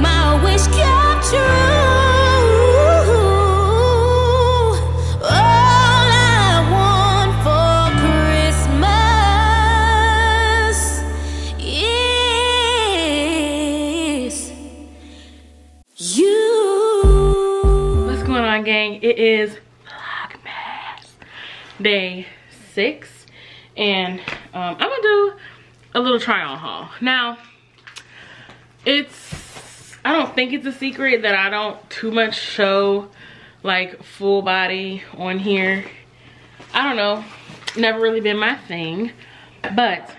my wish come true. All I want for Christmas is you. What's going on, gang? It is Vlogmas day 6, and I'm gonna do a little try on haul. Now, I don't think it's a secret that I don't too much show like full body on here. I don't know, never really been my thing, but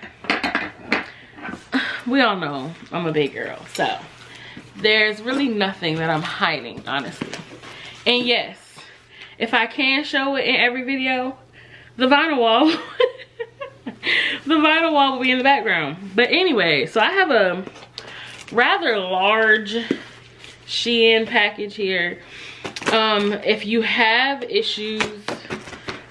we all know I'm a big girl, so there's really nothing that I'm hiding, honestly. And yes, if I can show it in every video, the vinyl wall the vinyl wall will be in the background. But anyway, so I have a rather large Shein package here. If you have issues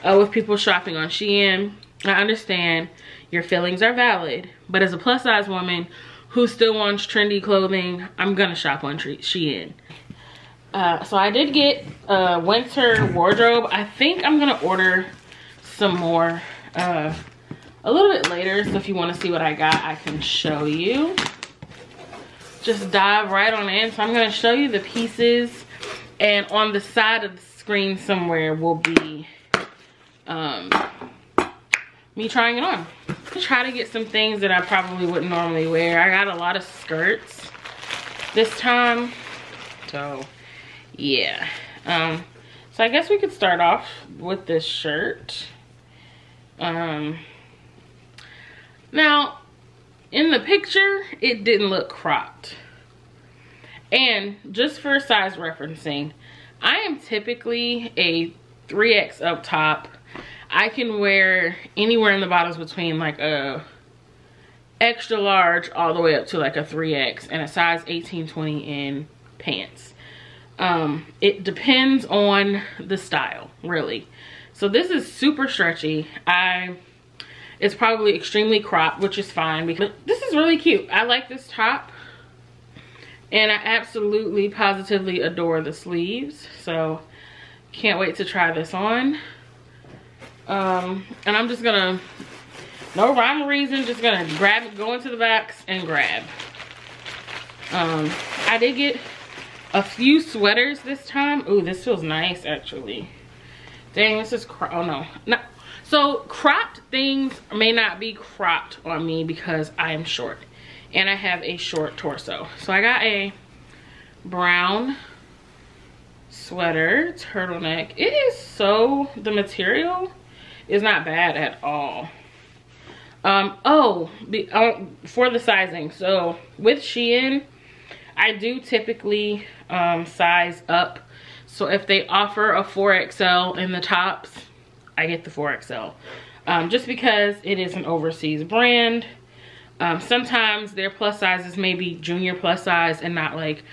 with people shopping on Shein, I understand, your feelings are valid, but as a plus size woman who still wants trendy clothing, I'm gonna shop on Shein. So I did get a winter wardrobe. I think I'm gonna order some more a little bit later, so if you want to see what I got, I can show you. Just dive right on in. So I'm going to show you the pieces, and on the side of the screen somewhere will be me trying it on. I try to get some things that I probably wouldn't normally wear. I got a lot of skirts this time, so yeah. So I guess we could start off with this shirt. Now, in the picture, it didn't look cropped. And just for size referencing, I am typically a 3X up top. I can wear anywhere in the bottoms between like a extra large all the way up to like a 3X, and a size 18-20 in pants. It depends on the style, really. So this is super stretchy. It's probably extremely cropped, which is fine, because this is really cute. I like this top, and I absolutely positively adore the sleeves, so can't wait to try this on. And I'm just gonna, no rhyme or reason, just gonna grab it, go into the box and grab. I did get a few sweaters this time. Ooh, this feels nice, actually. Dang, this is oh no, not. So cropped things may not be cropped on me because I am short and I have a short torso. So I got a brown sweater, turtleneck. It is so, the material is not bad at all. For the sizing. So with Shein, I do typically size up. So if they offer a 4XL in the tops, I get the 4XL, just because it is an overseas brand. Sometimes their plus sizes may be junior plus size and not like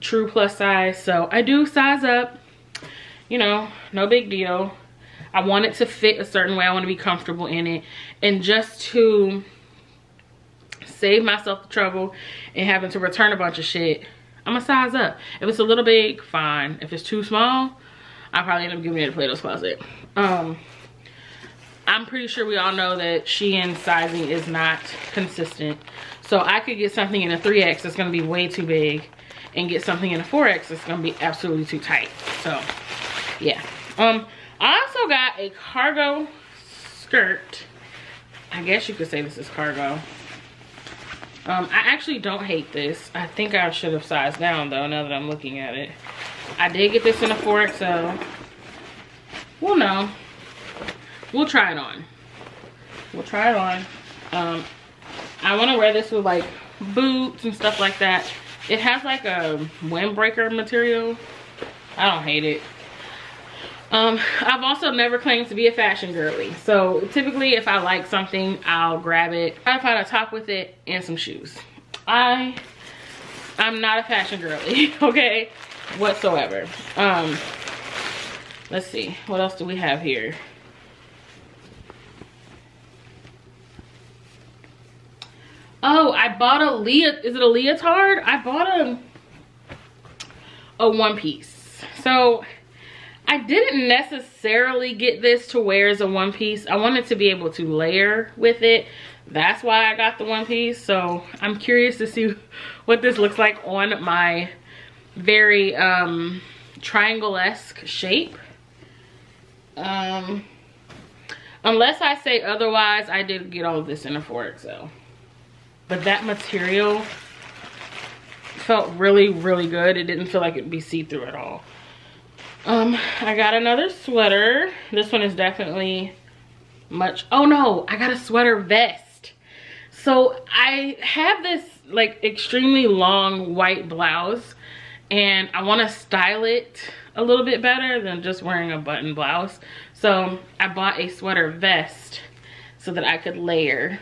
true plus size. So I do size up, you know, no big deal. I want it to fit a certain way. I want to be comfortable in it. And just to save myself the trouble and having to return a bunch of shit, I'm gonna size up. If it's a little big, fine. If it's too small, I probably end up giving it to Plato's Closet. I'm pretty sure we all know that Shein sizing is not consistent. So I could get something in a 3X that's gonna be way too big, and get something in a 4X that's gonna be absolutely too tight. So yeah. I also got a cargo skirt. I guess you could say this is cargo. I actually don't hate this. I think I should have sized down though, now that I'm looking at it. I did get this in a 4XL. Well, no, we'll try it on. We'll try it on. I want to wear this with like boots and stuff like that. It has like a windbreaker material. I don't hate it. I've also never claimed to be a fashion girly, so typically if I like something, I'll grab it. I find a top with it and some shoes. I'm not a fashion girly, okay, whatsoever. Let's see, what else do we have here? Oh, I bought a leotard. I bought a a one piece. So I didn't necessarily get this to wear as a one piece. I wanted to be able to layer with it. That's why I got the one piece. So I'm curious to see what this looks like on my very triangle-esque shape. Unless I say otherwise, I did get all of this in a 4XL. But that material felt really, really good. It didn't feel like it'd be see-through at all. I got another sweater. This one is definitely much, oh no, I got a sweater vest. So I have this like extremely long white blouse and I want to style it a little bit better than just wearing a button blouse. So I bought a sweater vest so that I could layer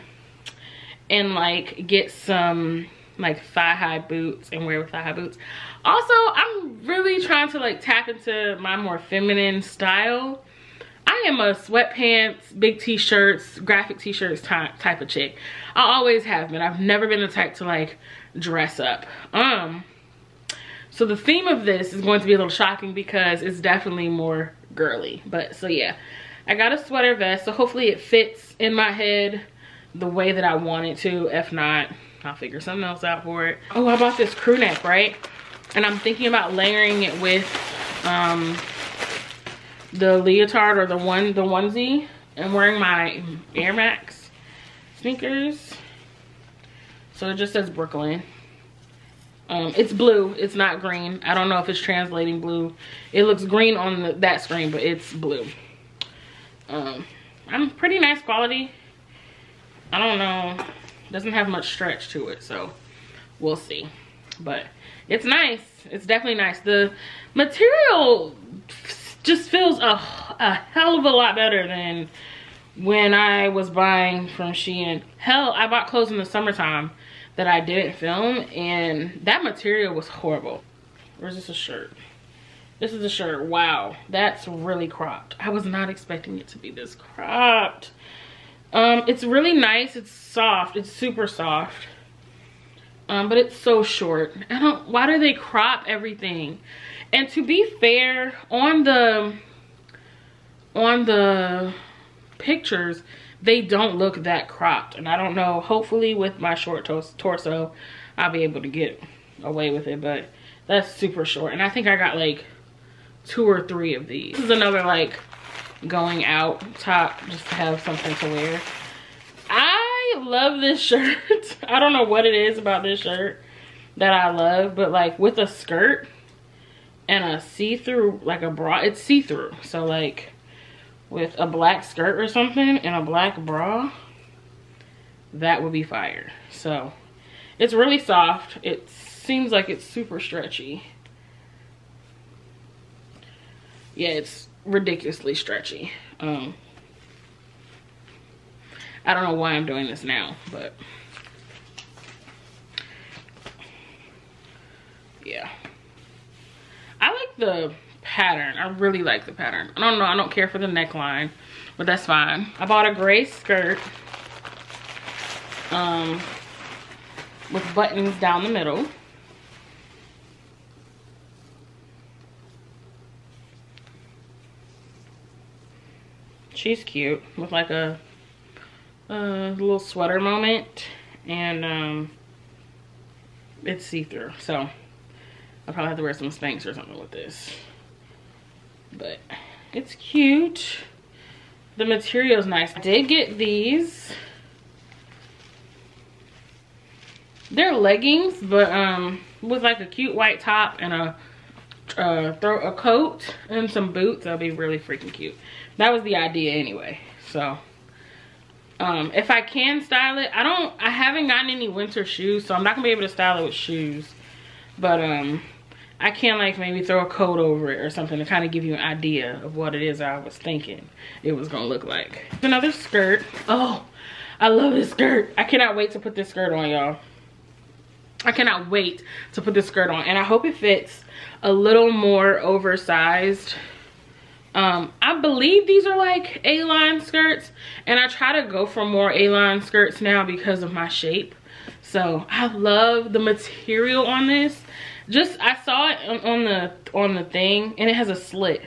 and like get some like thigh-high boots and wear with thigh-high boots. Also, I'm really trying to like tap into my more feminine style. I am a sweatpants, big t-shirts, graphic t-shirts type of chick. I always have been. I've never been the type to like dress up. So the theme of this is going to be a little shocking because it's definitely more girly. But so yeah, I got a sweater vest. So hopefully it fits in my head the way that I want it to. If not, I'll figure something else out for it. Oh, I bought this crew neck, right? And I'm thinking about layering it with the leotard or the onesie, and wearing my Air Max sneakers. So it just says Brooklyn. It's blue, it's not green. I don't know if it's translating blue. It looks green on that screen, but it's blue. I'm pretty nice quality. I don't know. Doesn't have much stretch to it, so we'll see. But it's nice. It's definitely nice. The material just feels a hell of a lot better than when I was buying from Shein. Hell, I bought clothes in the summertime that I didn't film, and that material was horrible. Or is this a shirt? This is a shirt. Wow, that's really cropped. I was not expecting it to be this cropped. It's really nice. It's soft. It's super soft. But it's so short. Why do they crop everything? And to be fair, on the pictures, they don't look that cropped. And I don't know, hopefully with my short torso, I'll be able to get away with it, but that's super short. And I think I got like 2 or 3 of these. This is another like going out top just to have something to wear. I love this shirt. I don't know what it is about this shirt that I love, but like with a skirt and a see-through, like a bra, it's see-through. So like with a black skirt or something and a black bra, that would be fire. So it's really soft. It seems like it's super stretchy. Yeah, it's ridiculously stretchy. I don't know why I'm doing this now, but yeah, I like the pattern. I really like the pattern. I don't know, I don't care for the neckline, but that's fine. I bought a gray skirt with buttons down the middle. She's cute with like a little sweater moment, and it's see-through, so I'll probably have to wear some Spanx or something with this, but it's cute. The material's nice. I did get these. They're leggings, but with like a cute white top and a coat and some boots. That'll be really freaking cute. That was the idea anyway, so if I can style it, I haven't gotten any winter shoes, so I'm not gonna be able to style it with shoes, but I can like maybe throw a coat over it or something to kind of give you an idea of what it is I was thinking it was gonna look like. Another skirt. Oh, I love this skirt. I cannot wait to put this skirt on, y'all. I cannot wait to put this skirt on, and I hope it fits a little more oversized. I believe these are like A-line skirts, and I try to go for more A-line skirts now because of my shape. So I love the material on this. Just, I saw it on the thing, and it has a slit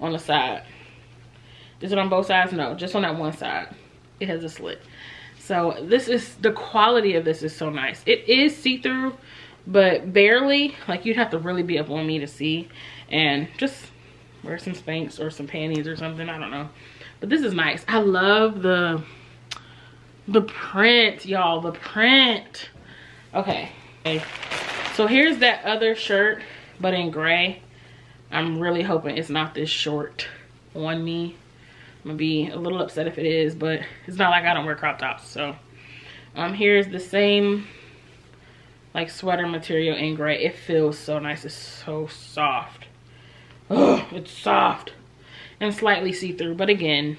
on the side. Is it on both sides? No, just on that one side. It has a slit. So this is, the quality of this is so nice. It is see-through, but barely. Like, you'd have to really be up on me to see. And just wear some Spanx or some panties or something, I don't know. But this is nice. I love the print, y'all, the print. Okay, so here's that other shirt, but in gray. I'm really hoping it's not this short on me. I'm gonna be a little upset if it is, but it's not like I don't wear crop tops. So here's the same like sweater material in gray. It feels so nice. It's so soft. Oh, it's soft and slightly see-through, but again,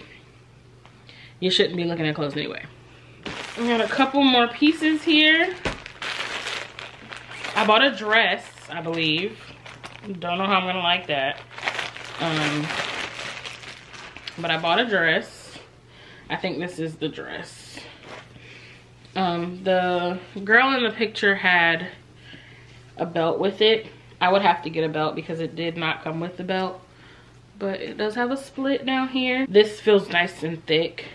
you shouldn't be looking at clothes anyway. I got a couple more pieces here. I bought a dress, I believe. Don't know how I'm gonna like that. But I bought a dress. I think this is the dress. The girl in the picture had a belt with it. I would have to get a belt because it did not come with the belt. But it does have a split down here. This feels nice and thick.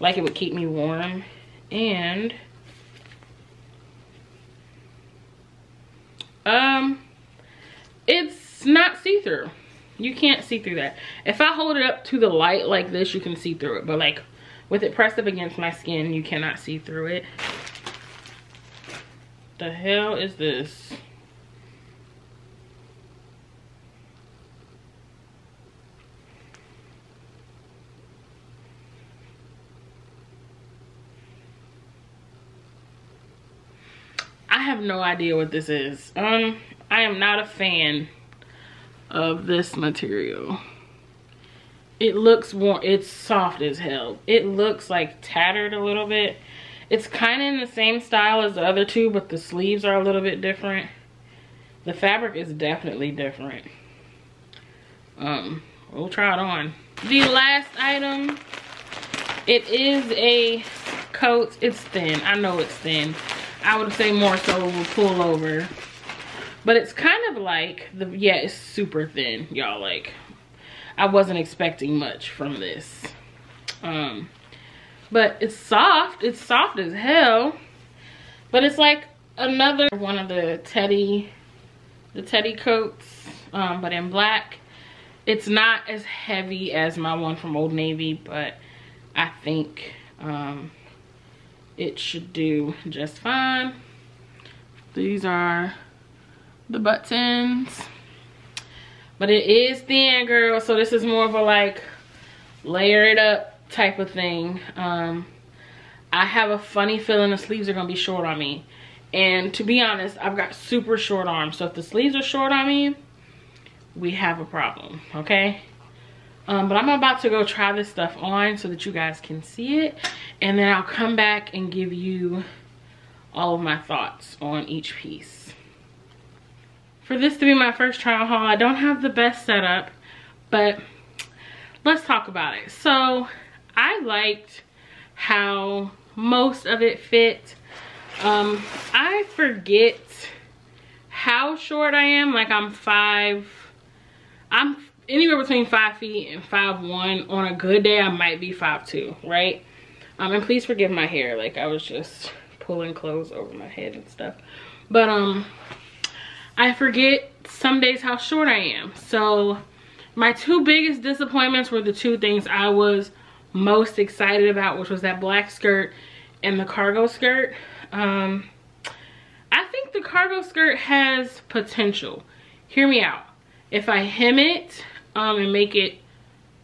Like it would keep me warm. And it's not see-through. You can't see through that. If I hold it up to the light like this, you can see through it. But like with it pressed up against my skin, you cannot see through it. The hell is this? I have no idea what this is. I am not a fan of this material. It looks warm. It's soft as hell. It looks like tattered a little bit. It's kind of in the same style as the other two, but the sleeves are a little bit different. The fabric is definitely different. We'll try it on. The last item, it is a coat. It's thin. I know it's thin. I would say more so of a pullover. But it's kind of like, yeah, it's super thin, y'all. Like, I wasn't expecting much from this. But it's soft as hell. But it's like another one of the teddy coats, but in black. It's not as heavy as my one from Old Navy, but I think it should do just fine. These are the buttons, but it is thin, girl, so this is more of a like layer it up type of thing. I have a funny feeling the sleeves are gonna be short on me, and to be honest, I've got super short arms, so if the sleeves are short on me, we have a problem. Okay, but I'm about to go try this stuff on so that you guys can see it, and then I'll come back and give you all of my thoughts on each piece. For this to be my first trial haul, I don't have the best setup, but let's talk about it. So I liked how most of it fit. I forget how short I am. Like, I'm anywhere between 5 feet and 5'1". On a good day, I might be 5'2", right? And please forgive my hair. Like, I was just pulling clothes over my head and stuff. But I forget some days how short I am. So my two biggest disappointments were the two things I was most excited about, which was that black skirt and the cargo skirt. I think the cargo skirt has potential. Hear me out. If I hem it and make it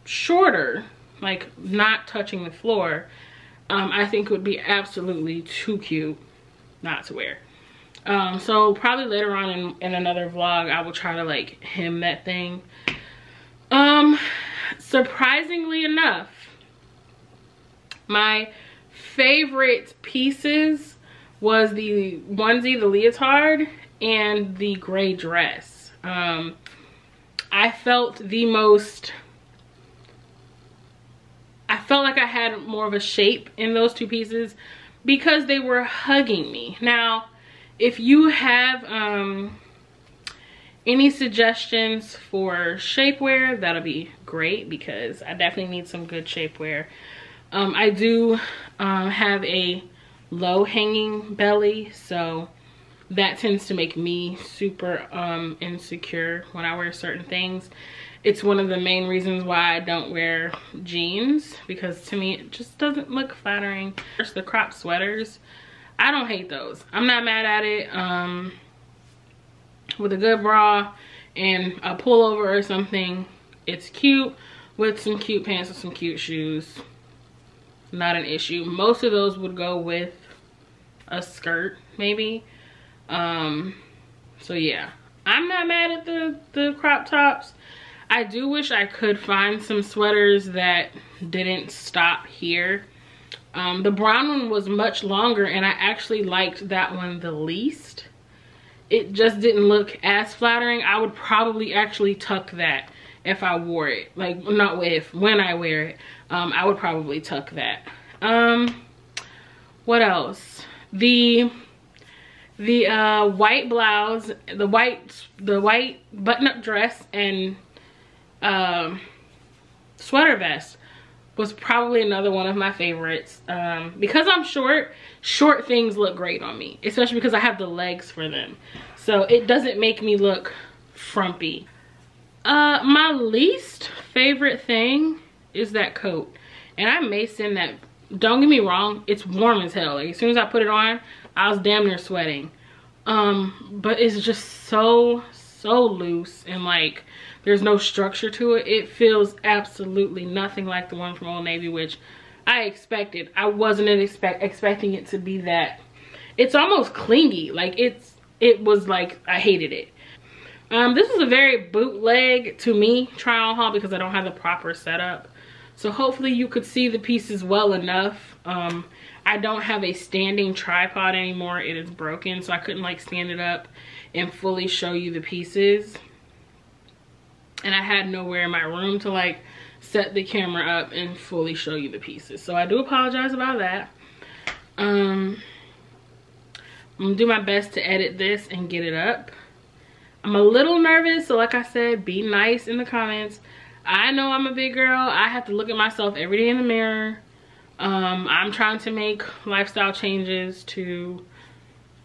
shorter, like not touching the floor, I think it would be absolutely too cute not to wear. So probably later on in another vlog, I will try to like hem that thing. Surprisingly enough, my favorite pieces was the onesie, the leotard, and the gray dress. I felt the most, I felt like I had more of a shape in those two pieces because they were hugging me. Now, If you have any suggestions for shapewear, that'll be great, because I definitely need some good shapewear. I do have a low hanging belly, so that tends to make me super insecure when I wear certain things. It's one of the main reasons why I don't wear jeans, because to me it just doesn't look flattering. First, the crop sweaters, I don't hate those. I'm not mad at it. With a good bra and a pullover or something, it's cute. With some cute pants and some cute shoes, not an issue. Most of those would go with a skirt, maybe. So yeah, I'm not mad at the crop tops. I do wish I could find some sweaters that didn't stop here. The brown one was much longer, and I actually liked that one the least. It just didn't look as flattering. I would probably actually tuck that if I wore it. Like, not if, when I wear it. I would probably tuck that. What else? The white blouse, the white button-up dress and sweater vest was probably another one of my favorites. Because I'm short things look great on me, especially because I have the legs for them, so it doesn't make me look frumpy. My least favorite thing is that coat, and I may send that. Don't get me wrong, it's warm as hell. Like, as soon as I put it on, I was damn near sweating. But it's just so loose, and like, there's no structure to it. It feels absolutely nothing like the one from Old Navy, which I expected. I wasn't expecting it to be that. It's almost clingy. Like, it was like, I hated it. This is a very bootleg to me try on haul, because I don't have the proper setup. So hopefully you could see the pieces well enough. I don't have a standing tripod anymore. It is broken, so I couldn't like stand it up and fully show you the pieces. And I had nowhere in my room to like set the camera up and fully show you the pieces. So I do apologize about that. I'm gonna do my best to edit this and get it up. I'm a little nervous, so like I said, be nice in the comments. I know I'm a big girl. I have to look at myself every day in the mirror. I'm trying to make lifestyle changes to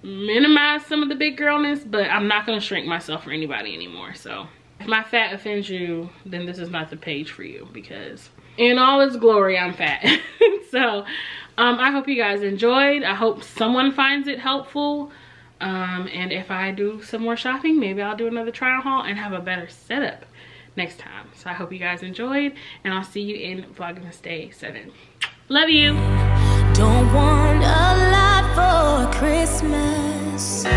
minimize some of the big girlness, but I'm not gonna shrink myself for anybody anymore. So if my fat offends you, then this is not the page for you, because in all its glory, I'm fat. So I hope you guys enjoyed. I hope someone finds it helpful. And if I do some more shopping, maybe I'll do another trial haul and have a better setup next time. So I hope you guys enjoyed, and I'll see you in Vlogmas Day 7. Love you. Don't want a lot for Christmas.